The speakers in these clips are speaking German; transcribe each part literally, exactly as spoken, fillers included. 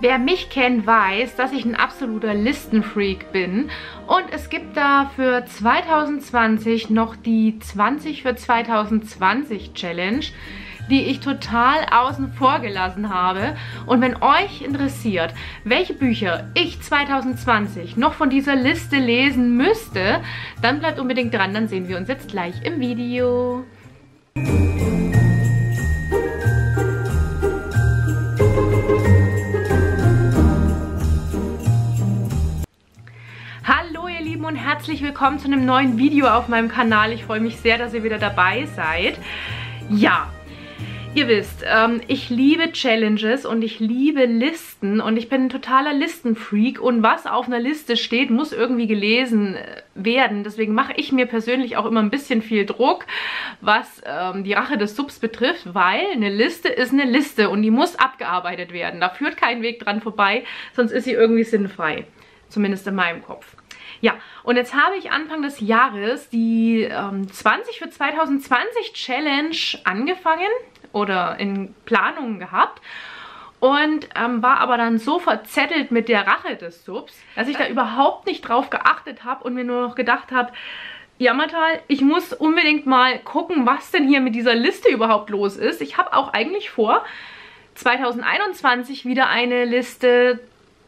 Wer mich kennt, weiß, dass ich ein absoluter Listenfreak bin und es gibt da für zwanzig zwanzig noch die zwanzig für zwanzig zwanzig Challenge, die ich total außen vor gelassen habe. Und wenn euch interessiert, welche Bücher ich zwanzig zwanzig noch von dieser Liste lesen müsste, dann bleibt unbedingt dran, dann sehen wir uns jetzt gleich im Video. Und herzlich willkommen zu einem neuen Video auf meinem Kanal. Ich freue mich sehr, dass ihr wieder dabei seid. Ja, ihr wisst, ähm, ich liebe Challenges und ich liebe Listen und ich bin ein totaler Listenfreak und was auf einer Liste steht, muss irgendwie gelesen werden. Deswegen mache ich mir persönlich auch immer ein bisschen viel Druck, was ähm, die Rache des Subs betrifft, weil eine Liste ist eine Liste und die muss abgearbeitet werden. Da führt kein Weg dran vorbei, sonst ist sie irgendwie sinnfrei. Zumindest in meinem Kopf. Ja, und jetzt habe ich Anfang des Jahres die ähm, zwanzig für zwanzig zwanzig Challenge angefangen oder in Planung gehabt und ähm, war aber dann so verzettelt mit der Rache des Subs, dass ich da überhaupt nicht drauf geachtet habe und mir nur noch gedacht habe, Jammertal, ich muss unbedingt mal gucken, was denn hier mit dieser Liste überhaupt los ist. Ich habe auch eigentlich vor, zwanzig einundzwanzig wieder eine Liste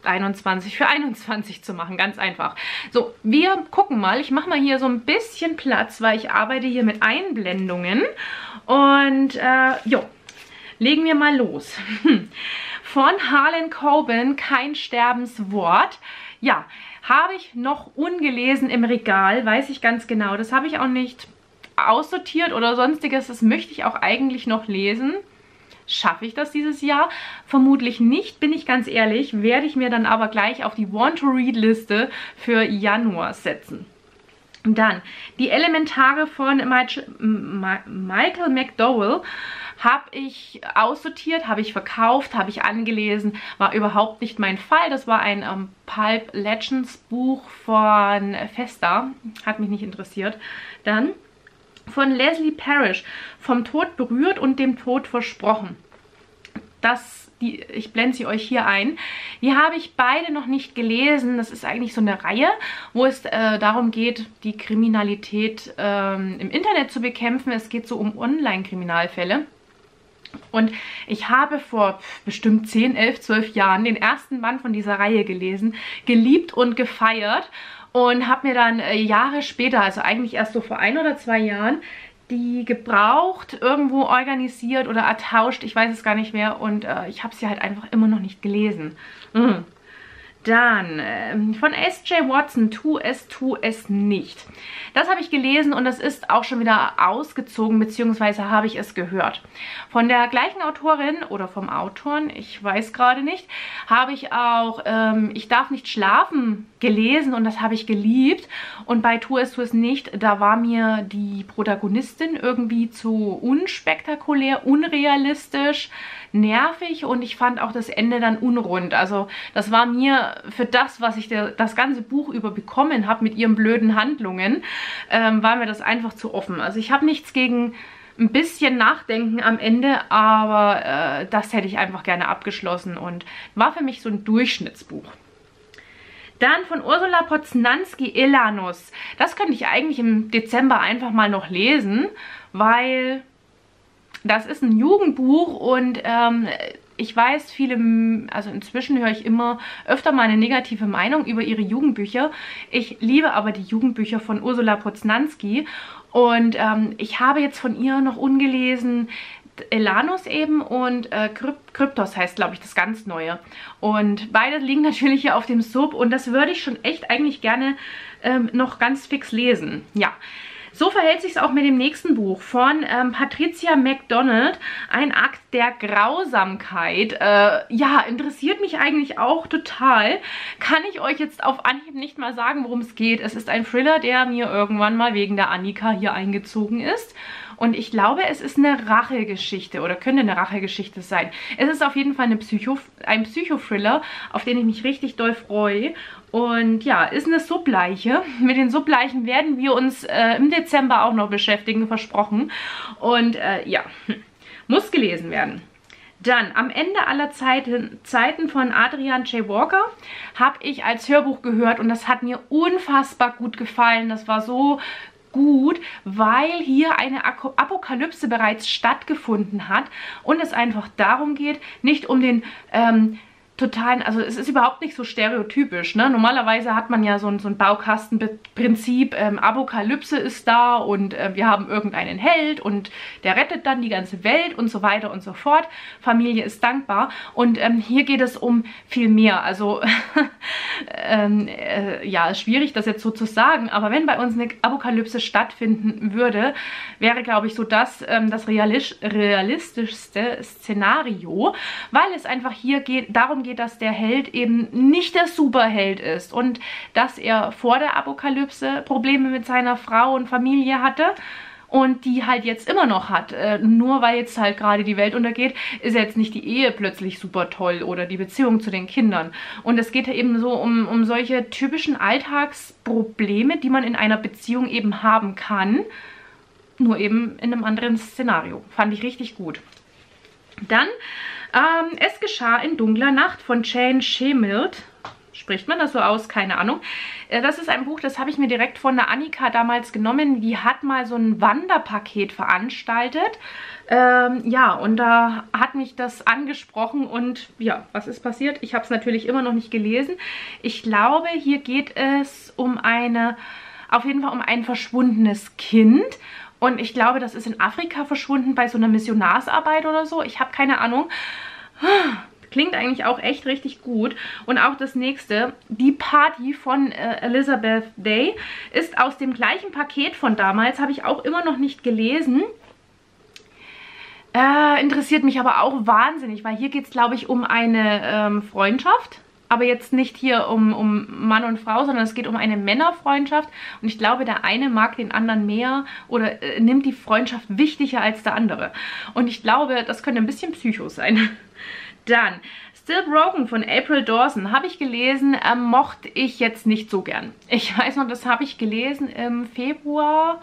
einundzwanzig für einundzwanzig zu machen, ganz einfach. So, wir gucken mal. Ich mache mal hier so ein bisschen Platz, weil ich arbeite hier mit Einblendungen. Und äh, jo, legen wir mal los. Von Harlan Coben, Kein Sterbenswort. Ja, habe ich noch ungelesen im Regal, weiß ich ganz genau. Das habe ich auch nicht aussortiert oder sonstiges. Das möchte ich auch eigentlich noch lesen. Schaffe ich das dieses Jahr? Vermutlich nicht, bin ich ganz ehrlich. Werde ich mir dann aber gleich auf die Want-to-Read-Liste für Januar setzen. Dann die Elementare von Michael McDowell habe ich aussortiert, habe ich verkauft, habe ich angelesen. War überhaupt nicht mein Fall. Das war ein ähm, Pulp Legends Buch von Festa. Hat mich nicht interessiert. Dann von Leslie Parrish, Vom Tod berührt und dem Tod versprochen. Das, die, ich blende sie euch hier ein. Die habe ich beide noch nicht gelesen. Das ist eigentlich so eine Reihe, wo es äh, darum geht, die Kriminalität ähm, im Internet zu bekämpfen. Es geht so um Online-Kriminalfälle. Und ich habe vor bestimmt zehn, elf, zwölf Jahren den ersten Band von dieser Reihe gelesen, geliebt und gefeiert. Und habe mir dann Jahre später, also eigentlich erst so vor ein oder zwei Jahren, die gebraucht, irgendwo organisiert oder ertauscht, ich weiß es gar nicht mehr. Und äh, ich habe sie halt einfach immer noch nicht gelesen. Mhm. Dann äh, von S J Watson, Tu es, tu es nicht. Das habe ich gelesen und das ist auch schon wieder ausgezogen, beziehungsweise habe ich es gehört. Von der gleichen Autorin oder vom Autoren, ich weiß gerade nicht, habe ich auch ähm, Ich darf nicht schlafen gelesen und das habe ich geliebt. Und bei Tu es, tu es nicht, da war mir die Protagonistin irgendwie zu unspektakulär, unrealistisch, nervig und ich fand auch das Ende dann unrund. Also das war mir für das, was ich der, das ganze Buch über bekommen habe mit ihren blöden Handlungen, ähm, war mir das einfach zu offen. Also ich habe nichts gegen ein bisschen Nachdenken am Ende, aber äh, das hätte ich einfach gerne abgeschlossen und war für mich so ein Durchschnittsbuch. Dann von Ursula Poznanski, Elanus. Das könnte ich eigentlich im Dezember einfach mal noch lesen, weil das ist ein Jugendbuch und ähm, ich weiß, viele, also inzwischen höre ich immer öfter mal eine negative Meinung über ihre Jugendbücher. Ich liebe aber die Jugendbücher von Ursula Poznanski und ähm, ich habe jetzt von ihr noch ungelesen Elanus eben und äh, Kryptos heißt, glaube ich, das ganz Neue. Und beide liegen natürlich hier auf dem Sub und das würde ich schon echt eigentlich gerne ähm, noch ganz fix lesen. Ja, so verhält sich es auch mit dem nächsten Buch von ähm, Patricia MacDonald, Ein Akt der Grausamkeit. Äh, ja, interessiert mich eigentlich auch total. Kann ich euch jetzt auf Anhieb nicht mal sagen, worum es geht. Es ist ein Thriller, der mir irgendwann mal wegen der Annika hier eingezogen ist. Und ich glaube, es ist eine Rachegeschichte oder könnte eine Rachegeschichte sein. Es ist auf jeden Fall eine Psycho, ein Psychothriller, auf den ich mich richtig doll freue. Und ja, ist eine Subleiche. Mit den Subleichen werden wir uns äh, im Dezember auch noch beschäftigen, versprochen. Und äh, ja, muss gelesen werden. Dann, am Ende aller Zeiten, Zeiten von Adrian J. Walker habe ich als Hörbuch gehört und das hat mir unfassbar gut gefallen. Das war so gut, weil hier eine Apokalypse bereits stattgefunden hat und es einfach darum geht, nicht um den ähm, totalen, also es ist überhaupt nicht so stereotypisch, ne? Normalerweise hat man ja so ein, so ein Baukastenprinzip, ähm, Apokalypse ist da und äh, wir haben irgendeinen Held und der rettet dann die ganze Welt und so weiter und so fort. Familie ist dankbar und ähm, hier geht es um viel mehr. Also ähm, äh, ja, schwierig das jetzt so zu sagen, aber wenn bei uns eine Apokalypse stattfinden würde, wäre, glaube ich, so das, ähm, das realisch, realistischste Szenario, weil es einfach hier geht, darum geht, dass der Held eben nicht der Superheld ist und dass er vor der Apokalypse Probleme mit seiner Frau und Familie hatte und die halt jetzt immer noch hat. Äh, nur weil jetzt halt gerade die Welt untergeht, ist jetzt nicht die Ehe plötzlich super toll oder die Beziehung zu den Kindern. Und es geht eben so um, um solche typischen Alltagsprobleme, die man in einer Beziehung eben haben kann, nur eben in einem anderen Szenario. Fand ich richtig gut. Dann Ähm, Es geschah in dunkler Nacht von Jane Shemilt. Spricht man das so aus? Keine Ahnung. Äh, das ist ein Buch, das habe ich mir direkt von der Annika damals genommen. Die hat mal so ein Wanderpaket veranstaltet. Ähm, ja, und da hat mich das angesprochen und ja, was ist passiert? Ich habe es natürlich immer noch nicht gelesen. Ich glaube, hier geht es um eine, auf jeden Fall um ein verschwundenes Kind. Und ich glaube, das ist in Afrika verschwunden bei so einer Missionarsarbeit oder so. Ich habe keine Ahnung. Klingt eigentlich auch echt richtig gut. Und auch das nächste, Die Party von äh, Elisabeth Day, ist aus dem gleichen Paket von damals. Habe ich auch immer noch nicht gelesen. Äh, interessiert mich aber auch wahnsinnig, weil hier geht es, glaube ich, um eine ähm, Freundschaft. Aber jetzt nicht hier um, um Mann und Frau, sondern es geht um eine Männerfreundschaft. Und ich glaube, der eine mag den anderen mehr oder äh, nimmt die Freundschaft wichtiger als der andere. Und ich glaube, das könnte ein bisschen psycho sein. Dann, Still Broken von April Dawson habe ich gelesen, äh, mochte ich jetzt nicht so gern. Ich weiß noch, das habe ich gelesen im Februar,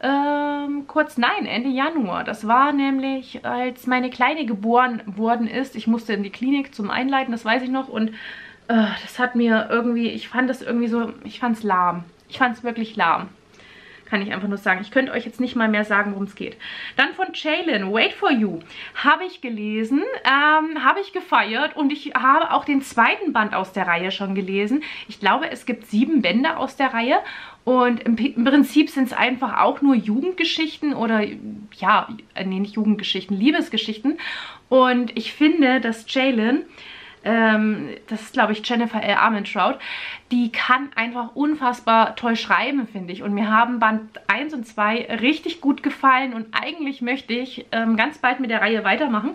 ähm, kurz, nein, Ende Januar. Das war nämlich, als meine Kleine geboren worden ist. Ich musste in die Klinik zum Einleiten, das weiß ich noch. Und äh, das hat mir irgendwie, ich fand das irgendwie so, ich fand es lahm. Ich fand es wirklich lahm. Kann ich einfach nur sagen. Ich könnte euch jetzt nicht mal mehr sagen, worum es geht. Dann von Jalen, Wait for you, habe ich gelesen, ähm, habe ich gefeiert und ich habe auch den zweiten Band aus der Reihe schon gelesen. Ich glaube, es gibt sieben Bände aus der Reihe und im, im Prinzip sind es einfach auch nur Jugendgeschichten oder, ja, nee, nicht Jugendgeschichten, Liebesgeschichten. Und ich finde, dass Jalen, Ähm, das ist, glaube ich, Jennifer L. Armentrout, die kann einfach unfassbar toll schreiben, finde ich. Und mir haben Band eins und zwei richtig gut gefallen und eigentlich möchte ich ähm, ganz bald mit der Reihe weitermachen.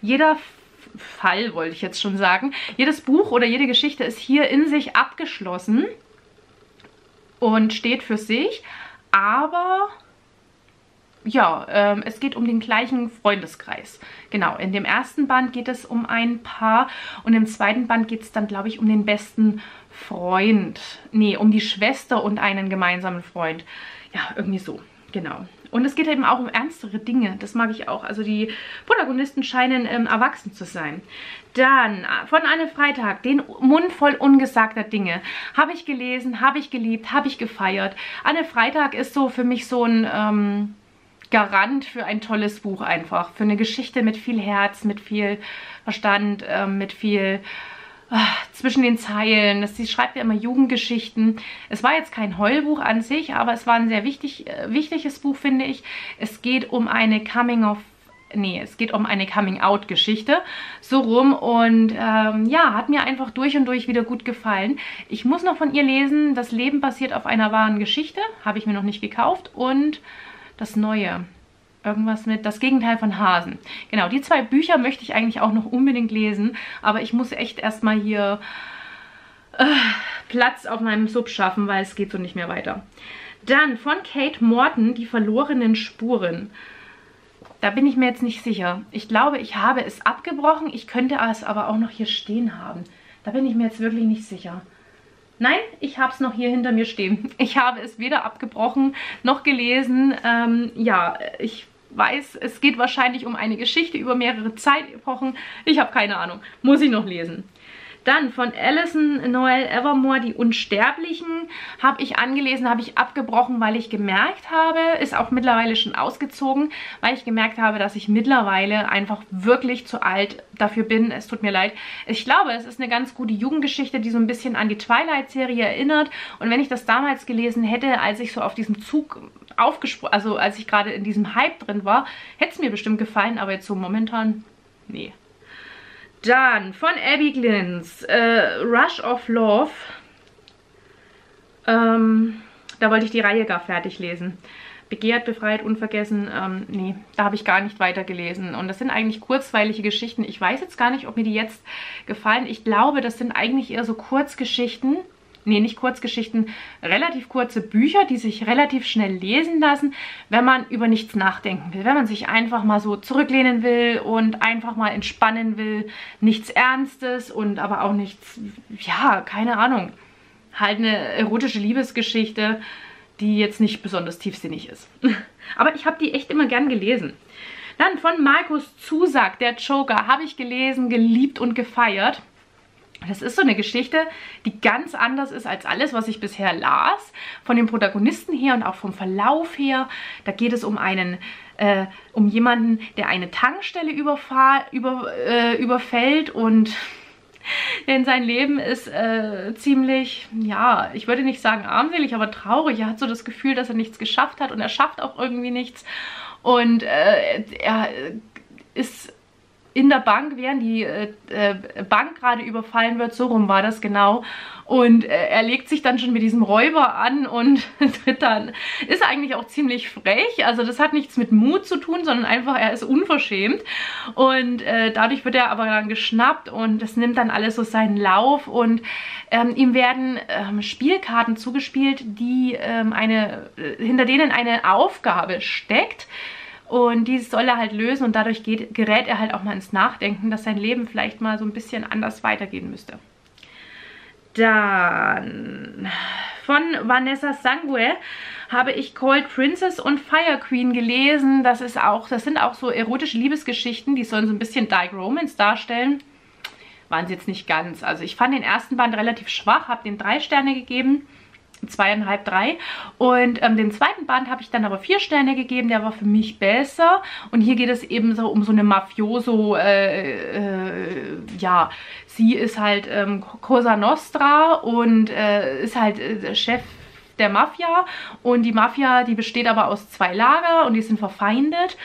Jeder Fall, wollte ich jetzt schon sagen, jedes Buch oder jede Geschichte ist hier in sich abgeschlossen und steht für sich, aber ja, ähm, es geht um den gleichen Freundeskreis. Genau, in dem ersten Band geht es um ein Paar und im zweiten Band geht es dann, glaube ich, um den besten Freund. Nee, um die Schwester und einen gemeinsamen Freund. Ja, irgendwie so, genau. Und es geht eben auch um ernstere Dinge, das mag ich auch. Also die Protagonisten scheinen ähm, erwachsen zu sein. Dann von Anne Freitag, den Mund voll ungesagter Dinge. Habe ich gelesen, habe ich geliebt, habe ich gefeiert. Anne Freitag ist so für mich so ein Ähm, Garant für ein tolles Buch einfach. Für eine Geschichte mit viel Herz, mit viel Verstand, äh, mit viel äh, zwischen den Zeilen. Sie schreibt ja immer Jugendgeschichten. Es war jetzt kein Heulbuch an sich, aber es war ein sehr wichtig, äh, wichtiges Buch, finde ich. Es geht um eine Coming of Nee, es geht um eine Coming-out-Geschichte, so rum und ähm, ja, hat mir einfach durch und durch wieder gut gefallen. Ich muss noch von ihr lesen, Das Leben basiert auf einer wahren Geschichte, habe ich mir noch nicht gekauft und das Neue, irgendwas mit Das Gegenteil von Hasen. Genau, die zwei Bücher möchte ich eigentlich auch noch unbedingt lesen, aber ich muss echt erstmal hier äh, Platz auf meinem Sub schaffen, weil es geht so nicht mehr weiter. Dann von Kate Morton, Die verlorenen Spuren. Da bin ich mir jetzt nicht sicher. Ich glaube, ich habe es abgebrochen, ich könnte es aber auch noch hier stehen haben. Da bin ich mir jetzt wirklich nicht sicher. Nein, ich habe es noch hier hinter mir stehen. Ich habe es weder abgebrochen noch gelesen. Ähm, ja, ich weiß, es geht wahrscheinlich um eine Geschichte über mehrere Zeitepochen. Ich habe keine Ahnung. Muss ich noch lesen. Dann von Alison Noel Evermore, Die Unsterblichen, habe ich angelesen, habe ich abgebrochen, weil ich gemerkt habe, ist auch mittlerweile schon ausgezogen, weil ich gemerkt habe, dass ich mittlerweile einfach wirklich zu alt dafür bin. Es tut mir leid. Ich glaube, es ist eine ganz gute Jugendgeschichte, die so ein bisschen an die Twilight-Serie erinnert. Und wenn ich das damals gelesen hätte, als ich so auf diesem Zug aufgesprungen, also als ich gerade in diesem Hype drin war, hätte es mir bestimmt gefallen, aber jetzt so momentan, nee. Dann von Abby Glins, äh, Rush of Love. Ähm, da wollte ich die Reihe gar fertig lesen. Begehrt, befreit, unvergessen. Ähm, nee, da habe ich gar nicht weitergelesen. Und das sind eigentlich kurzweilige Geschichten. Ich weiß jetzt gar nicht, ob mir die jetzt gefallen. Ich glaube, das sind eigentlich eher so Kurzgeschichten. Nee, nicht Kurzgeschichten, relativ kurze Bücher, die sich relativ schnell lesen lassen, wenn man über nichts nachdenken will. Wenn man sich einfach mal so zurücklehnen will und einfach mal entspannen will. Nichts Ernstes und aber auch nichts, ja, keine Ahnung. Halt eine erotische Liebesgeschichte, die jetzt nicht besonders tiefsinnig ist. Aber ich habe die echt immer gern gelesen. Dann von Markus Zusack, Der Joker, habe ich gelesen, geliebt und gefeiert. Das ist so eine Geschichte, die ganz anders ist als alles, was ich bisher las. Von den Protagonisten her und auch vom Verlauf her. Da geht es um einen, äh, um jemanden, der eine Tankstelle überfahr, über, äh, überfällt und denn sein Leben ist äh, ziemlich, ja, ich würde nicht sagen armselig, aber traurig. Er hat so das Gefühl, dass er nichts geschafft hat und er schafft auch irgendwie nichts. Und äh, er ist in der Bank, während die äh, Bank gerade überfallen wird, so rum war das genau. Und äh, er legt sich dann schon mit diesem Räuber an und tritt dann. Ist eigentlich auch ziemlich frech, also das hat nichts mit Mut zu tun, sondern einfach, er ist unverschämt. Und äh, dadurch wird er aber dann geschnappt und das nimmt dann alles so seinen Lauf. Und ähm, ihm werden ähm, Spielkarten zugespielt, die ähm, eine, äh, hinter denen eine Aufgabe steckt. Und dieses soll er halt lösen und dadurch geht, gerät er halt auch mal ins Nachdenken, dass sein Leben vielleicht mal so ein bisschen anders weitergehen müsste. Dann von Vanessa Sangue habe ich Cold Princess und Fire Queen gelesen. Das ist auch, das sind auch so erotische Liebesgeschichten, die sollen so ein bisschen Dark Romance darstellen. Waren sie jetzt nicht ganz. Also ich fand den ersten Band relativ schwach, habe dem drei Sterne gegeben. Zweieinhalb, drei. Und ähm, den zweiten Band habe ich dann aber vier Sterne gegeben. Der war für mich besser. Und hier geht es eben so um so eine Mafioso, äh, äh, ja, sie ist halt ähm, Cosa Nostra und äh, ist halt äh, Chef der Mafia. Und die Mafia, die besteht aber aus zwei Lager und die sind verfeindet.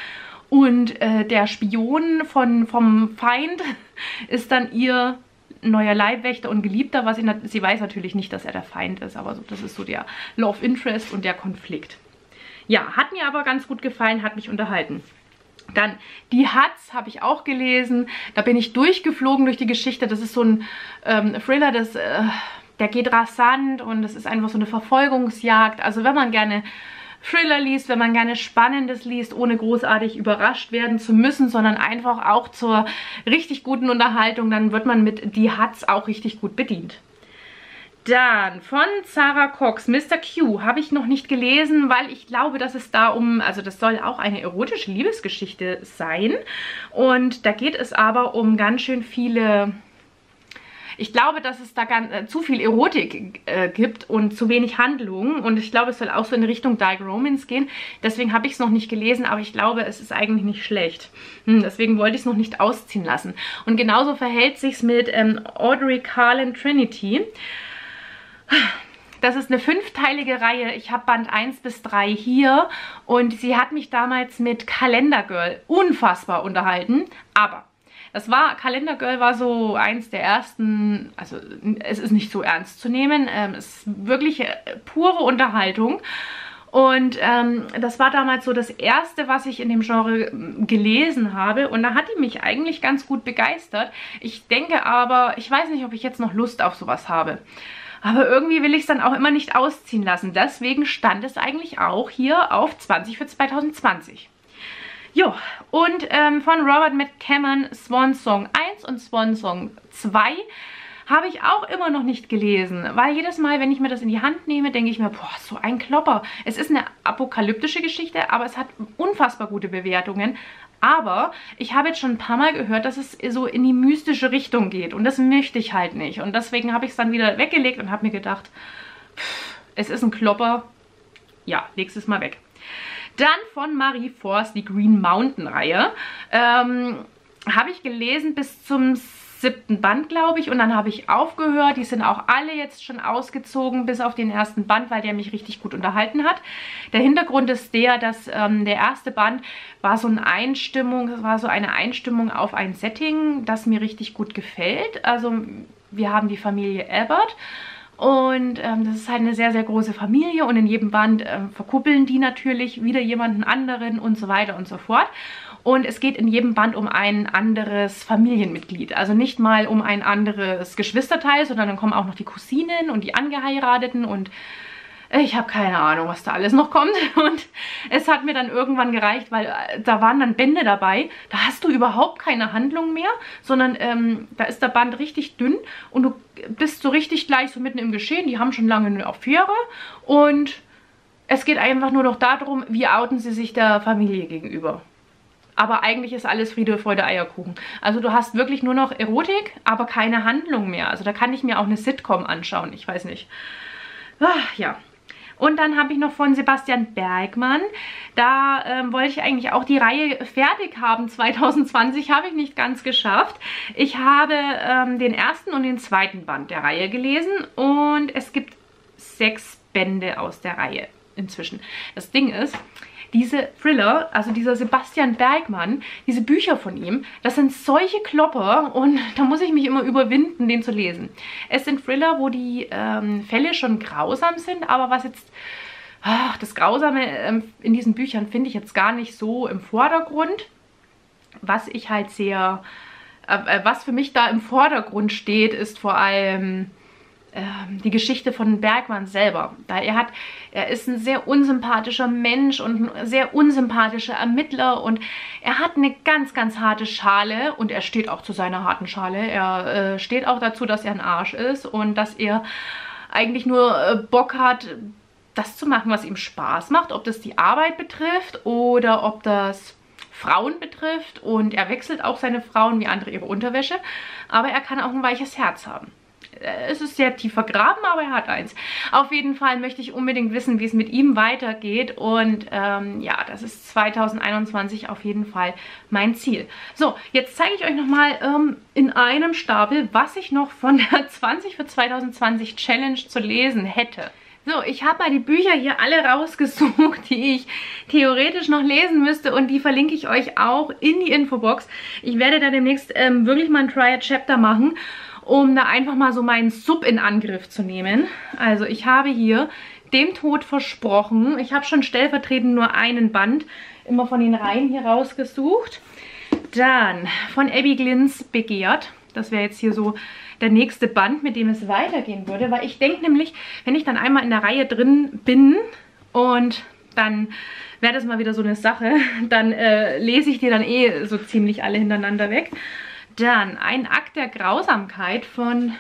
Und äh, der Spion von, vom Feind ist dann ihr neuer Leibwächter und Geliebter, was sie, sie weiß natürlich nicht, dass er der Feind ist, aber so, das ist so der Love Interest und der Konflikt. Ja, hat mir aber ganz gut gefallen, hat mich unterhalten. Dann Die Hatz habe ich auch gelesen, da bin ich durchgeflogen durch die Geschichte, das ist so ein ähm, Thriller, das, äh, der geht rasant und das ist einfach so eine Verfolgungsjagd, also wenn man gerne Thriller liest, wenn man gerne Spannendes liest, ohne großartig überrascht werden zu müssen, sondern einfach auch zur richtig guten Unterhaltung, dann wird man mit Die Hatz auch richtig gut bedient. Dann von Zarah Cox, Mister Q, habe ich noch nicht gelesen, weil ich glaube, dass es da um, also das soll auch eine erotische Liebesgeschichte sein und da geht es aber um ganz schön viele. Ich glaube, dass es da ganz, äh, zu viel Erotik äh, gibt und zu wenig Handlungen. Und ich glaube, es soll auch so in Richtung Dark Romance gehen. Deswegen habe ich es noch nicht gelesen, aber ich glaube, es ist eigentlich nicht schlecht. Hm, deswegen wollte ich es noch nicht ausziehen lassen. Und genauso verhält sich es mit ähm, Audrey Carlan Trinity. Das ist eine fünfteilige Reihe. Ich habe Band eins bis drei hier. Und sie hat mich damals mit Calendar Girl unfassbar unterhalten. Aber das war, Calendar Girl war so eins der ersten, also es ist nicht so ernst zu nehmen, ähm, es ist wirklich pure Unterhaltung und ähm, das war damals so das erste, was ich in dem Genre gelesen habe und da hat die mich eigentlich ganz gut begeistert. Ich denke aber, ich weiß nicht, ob ich jetzt noch Lust auf sowas habe, aber irgendwie will ich es dann auch immer nicht ausziehen lassen, deswegen stand es eigentlich auch hier auf zwanzig für zweitausendzwanzig. Jo, und ähm, von Robert McCammon Swan Song eins und Swan Song zwei habe ich auch immer noch nicht gelesen, weil jedes Mal, wenn ich mir das in die Hand nehme, denke ich mir, boah, so ein Klopper. Es ist eine apokalyptische Geschichte, aber es hat unfassbar gute Bewertungen. Aber ich habe jetzt schon ein paar Mal gehört, dass es so in die mystische Richtung geht und das möchte ich halt nicht. Und deswegen habe ich es dann wieder weggelegt und habe mir gedacht, pff, es ist ein Klopper, ja, legst es mal weg. Dann von Marie Forst die Green Mountain Reihe. Ähm, habe ich gelesen bis zum siebten Band, glaube ich, und dann habe ich aufgehört. Die sind auch alle jetzt schon ausgezogen, bis auf den ersten Band, weil der mich richtig gut unterhalten hat. Der Hintergrund ist der, dass ähm, der erste Band war so eine Einstimmung, das war so eine Einstimmung auf ein Setting, das mir richtig gut gefällt. Also wir haben die Familie Albert. Und ähm, das ist halt eine sehr, sehr große Familie und in jedem Band ähm, verkuppeln die natürlich wieder jemanden anderen und so weiter und so fort. Und es geht in jedem Band um ein anderes Familienmitglied. Also nicht mal um ein anderes Geschwisterteil, sondern dann kommen auch noch die Cousinen und die Angeheirateten und ich habe keine Ahnung, was da alles noch kommt. Und es hat mir dann irgendwann gereicht, weil da waren dann Bände dabei. Da hast du überhaupt keine Handlung mehr, sondern ähm, da ist der Band richtig dünn und du bist so richtig gleich so mitten im Geschehen. Die haben schon lange eine Affäre und es geht einfach nur noch darum, wie outen sie sich der Familie gegenüber. Aber eigentlich ist alles Friede, Freude, Eierkuchen. Also du hast wirklich nur noch Erotik, aber keine Handlung mehr. Also da kann ich mir auch eine Sitcom anschauen, ich weiß nicht. Ach, ja. Und dann habe ich noch von Sebastian Bergmann, da ähm, wollte ich eigentlich auch die Reihe fertig haben, zwanzig zwanzig habe ich nicht ganz geschafft. Ich habe ähm, den ersten und den zweiten Band der Reihe gelesen und es gibt sechs Bände aus der Reihe inzwischen. Das Ding ist, diese Thriller, also dieser Sebastian Bergmann, diese Bücher von ihm, das sind solche Klopper und da muss ich mich immer überwinden, den zu lesen. Es sind Thriller, wo die ähm, Fälle schon grausam sind, aber was jetzt, ach, das Grausame ähm, in diesen Büchern finde ich jetzt gar nicht so im Vordergrund, was ich halt sehr, äh, was für mich da im Vordergrund steht, ist vor allem die Geschichte von Bergmann selber. Da er hat, er ist ein sehr unsympathischer Mensch und ein sehr unsympathischer Ermittler und er hat eine ganz, ganz harte Schale und er steht auch zu seiner harten Schale. Er äh, steht auch dazu, dass er ein Arsch ist und dass er eigentlich nur äh, Bock hat, das zu machen, was ihm Spaß macht, ob das die Arbeit betrifft oder ob das Frauen betrifft und er wechselt auch seine Frauen wie andere ihre Unterwäsche, aber er kann auch ein weiches Herz haben. Es ist sehr tief vergraben, aber er hat eins. Auf jeden Fall möchte ich unbedingt wissen, wie es mit ihm weitergeht. Und ähm, ja, das ist zwanzig einundzwanzig auf jeden Fall mein Ziel. So, jetzt zeige ich euch nochmal ähm, in einem Stapel, was ich noch von der zwanzig für zwanzig zwanzig Challenge zu lesen hätte. So, ich habe mal die Bücher hier alle rausgesucht, die ich theoretisch noch lesen müsste und die verlinke ich euch auch in die Infobox. Ich werde da demnächst ähm, wirklich mal ein Try-a-Chapter machen, um da einfach mal so meinen Sub in Angriff zu nehmen. Also ich habe hier Dem Tod versprochen. Ich habe schon stellvertretend nur einen Band immer von den Reihen hier rausgesucht. Dann von Abby Glins Begehrt. Das wäre jetzt hier so der nächste Band, mit dem es weitergehen würde. Weil ich denke nämlich, wenn ich dann einmal in der Reihe drin bin und dann wäre das mal wieder so eine Sache, dann äh, lese ich dir dann eh so ziemlich alle hintereinander weg. Dann Ein Akt der Grausamkeit von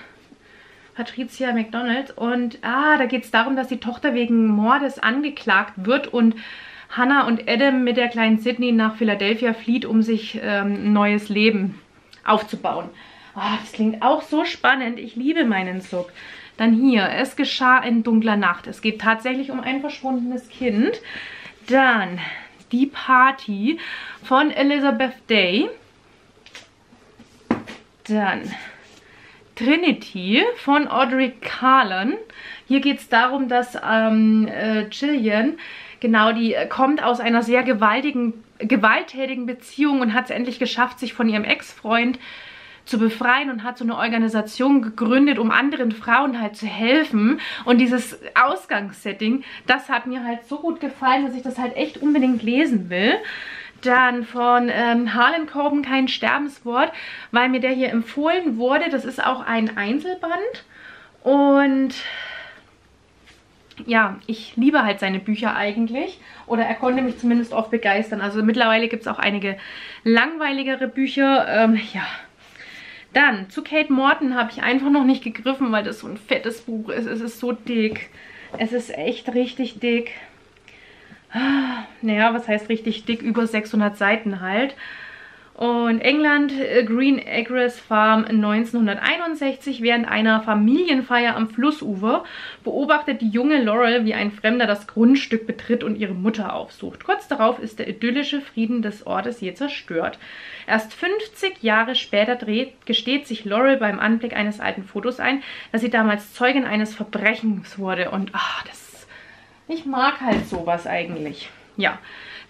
Patricia MacDonald. Und ah, da geht es darum, dass die Tochter wegen Mordes angeklagt wird und Hannah und Adam mit der kleinen Sydney nach Philadelphia flieht, um sich ähm, ein neues Leben aufzubauen. Oh, das klingt auch so spannend. Ich liebe meinen Sub. Dann hier, Es geschah in dunkler Nacht. Es geht tatsächlich um ein verschwundenes Kind. Dann Die Party von Elisabeth Day. Dann Trinity von Audrey Carlan. Hier geht es darum, dass ähm, äh, Gillian, genau, die äh, kommt aus einer sehr gewaltigen, gewalttätigen Beziehung und hat es endlich geschafft, sich von ihrem Ex-Freund zu befreien und hat so eine Organisation gegründet, um anderen Frauen halt zu helfen. Und dieses Ausgangssetting, das hat mir halt so gut gefallen, dass ich das halt echt unbedingt lesen will. Dann von ähm, Harlan Coben, Kein Sterbenswort, weil mir der hier empfohlen wurde. Das ist auch ein Einzelband und ja, ich liebe halt seine Bücher eigentlich oder er konnte mich zumindest oft begeistern. Also mittlerweile gibt es auch einige langweiligere Bücher. Ähm, ja, Dann zu Kate Morton habe ich einfach noch nicht gegriffen, weil das so ein fettes Buch ist. Es ist so dick. Es ist echt richtig dick. Naja, was heißt richtig dick? Über sechshundert Seiten halt. Und England, Green Acres Farm neunzehnhunderteinundsechzig. Während einer Familienfeier am Flussufer beobachtet die junge Laurel, wie ein Fremder das Grundstück betritt und ihre Mutter aufsucht. Kurz darauf ist der idyllische Frieden des Ortes je zerstört. Erst fünfzig Jahre später dreht, gesteht sich Laurel beim Anblick eines alten Fotos ein, dass sie damals Zeugin eines Verbrechens wurde. Und ach, das, ich mag halt sowas eigentlich. Ja.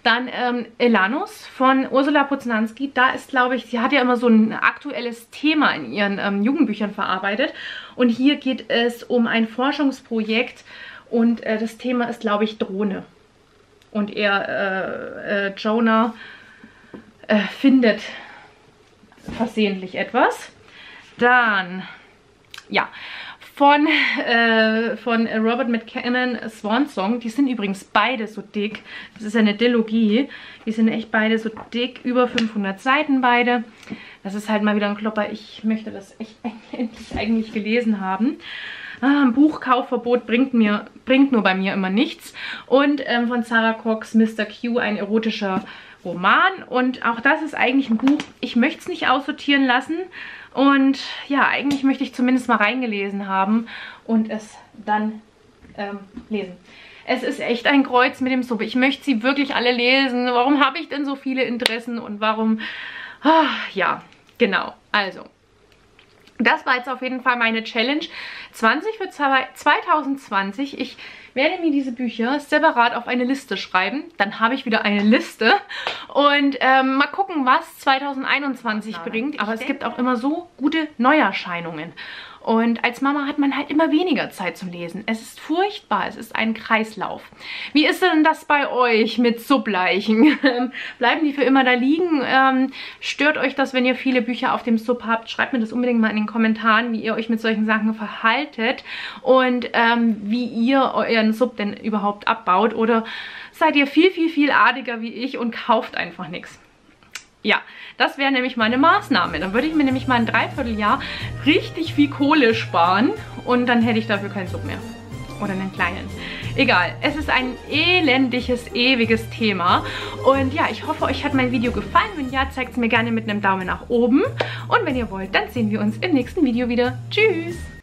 Dann ähm, Elanus von Ursula Poznanski. Da ist, glaube ich, sie hat ja immer so ein aktuelles Thema in ihren ähm, Jugendbüchern verarbeitet. Und hier geht es um ein Forschungsprojekt und äh, das Thema ist, glaube ich, Drohne. Und er, äh, äh, Jonah, äh, findet versehentlich etwas. Dann, ja... Von, äh, von Robert McKinnon, Swan Song. Die sind übrigens beide so dick. Das ist eine Dilogie. Die sind echt beide so dick. Über fünfhundert Seiten beide. Das ist halt mal wieder ein Klopper. Ich möchte das echt endlich eigentlich gelesen haben. Ah, ein Buchkaufverbot bringt, mir, bringt nur bei mir immer nichts. Und ähm, von Zarah Cox, Mister Q, ein erotischer Roman. Und auch das ist eigentlich ein Buch, ich möchte es nicht aussortieren lassen. Und ja, eigentlich möchte ich zumindest mal reingelesen haben und es dann ähm, lesen. Es ist echt ein Kreuz mit dem Suppe. Ich möchte sie wirklich alle lesen. Warum habe ich denn so viele Interessen und warum... Ah, ja, genau. Also, das war jetzt auf jeden Fall meine Challenge zwanzig für zweitausendzwanzig. Ich werde mir diese Bücher separat auf eine Liste schreiben. Dann habe ich wieder eine Liste. Und ähm, mal gucken, was zweitausendeinundzwanzig bringt. Aber es gibt auch immer so gute Neuerscheinungen. Und als Mama hat man halt immer weniger Zeit zum Lesen. Es ist furchtbar, es ist ein Kreislauf. Wie ist denn das bei euch mit Subleichen? Bleiben die für immer da liegen? Ähm, stört euch das, wenn ihr viele Bücher auf dem Sub habt? Schreibt mir das unbedingt mal in den Kommentaren, wie ihr euch mit solchen Sachen verhaltet und ähm, wie ihr euren Sub denn überhaupt abbaut. Oder seid ihr viel, viel, viel adiger wie ich und kauft einfach nichts? Ja, das wäre nämlich meine Maßnahme. Dann würde ich mir nämlich mal ein Dreivierteljahr richtig viel Kohle sparen und dann hätte ich dafür keinen Sub mehr. Oder einen kleinen. Egal, es ist ein elendiges, ewiges Thema. Und ja, ich hoffe, euch hat mein Video gefallen. Wenn ja, zeigt es mir gerne mit einem Daumen nach oben. Und wenn ihr wollt, dann sehen wir uns im nächsten Video wieder. Tschüss!